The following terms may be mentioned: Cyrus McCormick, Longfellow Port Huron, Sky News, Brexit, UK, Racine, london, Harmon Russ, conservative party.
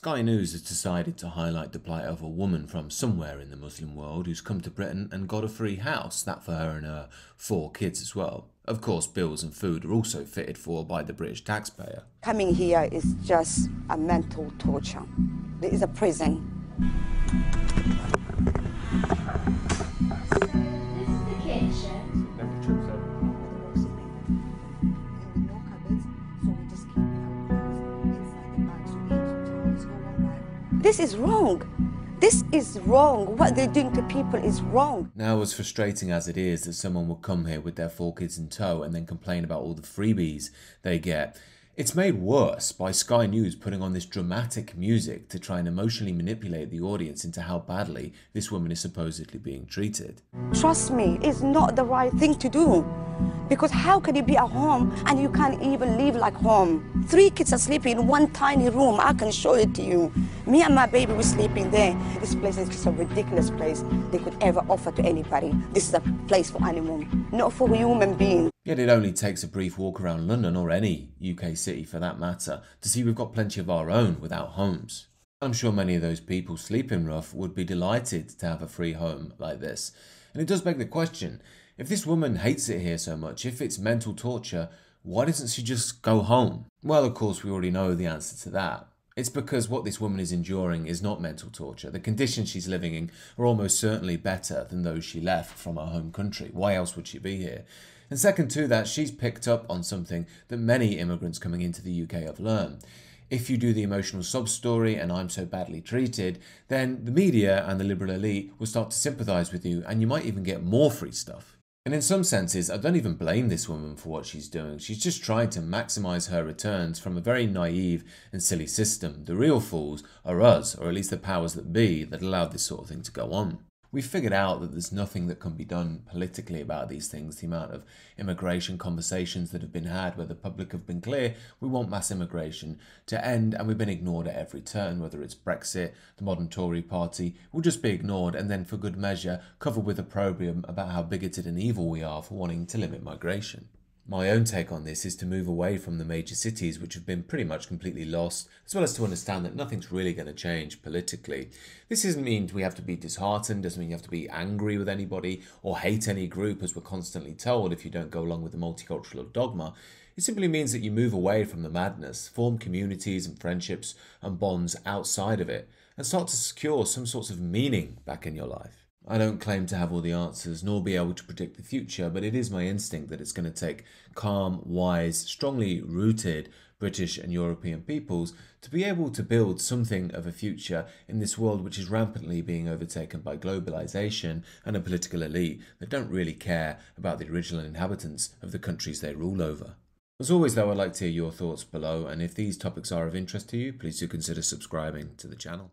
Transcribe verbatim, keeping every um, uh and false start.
Sky News has decided to highlight the plight of a woman from somewhere in the Muslim world who's come to Britain and got a free house, that for her and her four kids as well. Of course, bills and food are also fitted for by the British taxpayer. Coming here is just a mental torture. It is a prison. This is the kitchen. This is wrong. This is wrong. What they're doing to people is wrong. Now, as frustrating as it is that someone will come here with their four kids in tow and then complain about all the freebies they get, it's made worse by Sky News putting on this dramatic music to try and emotionally manipulate the audience into how badly this woman is supposedly being treated. Trust me, it's not the right thing to do. Because how can you be at home and you can't even live like home? Three kids are sleeping in one tiny room. I can show it to you. Me and my baby were sleeping there. This place is just a ridiculous place they could ever offer to anybody. This is a place for animals, not for human beings. Yet it only takes a brief walk around London, or any U K city for that matter, to see we've got plenty of our own without homes. I'm sure many of those people sleeping rough would be delighted to have a free home like this. And it does beg the question, if this woman hates it here so much, if it's mental torture, why doesn't she just go home? Well, of course, we already know the answer to that. It's because what this woman is enduring is not mental torture. The conditions she's living in are almost certainly better than those she left from her home country. Why else would she be here? And second to that, she's picked up on something that many immigrants coming into the U K have learned. If you do the emotional sob story and I'm so badly treated, then the media and the liberal elite will start to sympathise with you, and you might even get more free stuff. And in some senses, I don't even blame this woman for what she's doing. She's just trying to maximise her returns from a very naive and silly system. The real fools are us, or at least the powers that be, that allowed this sort of thing to go on. We've figured out that there's nothing that can be done politically about these things. The amount of immigration conversations that have been had where the public have been clear, we want mass immigration to end, and we've been ignored at every turn, whether it's Brexit, the modern Tory party, we'll just be ignored and then for good measure covered with opprobrium about how bigoted and evil we are for wanting to limit migration. My own take on this is to move away from the major cities, which have been pretty much completely lost, as well as to understand that nothing's really going to change politically. This doesn't mean we have to be disheartened, doesn't mean you have to be angry with anybody or hate any group, as we're constantly told if you don't go along with the multicultural dogma. It simply means that you move away from the madness, form communities and friendships and bonds outside of it, and start to secure some sorts of meaning back in your life. I don't claim to have all the answers, nor be able to predict the future, but it is my instinct that it's going to take calm, wise, strongly rooted British and European peoples to be able to build something of a future in this world which is rampantly being overtaken by globalisation and a political elite that don't really care about the original inhabitants of the countries they rule over. As always though, I'd like to hear your thoughts below, and if these topics are of interest to you, please do consider subscribing to the channel.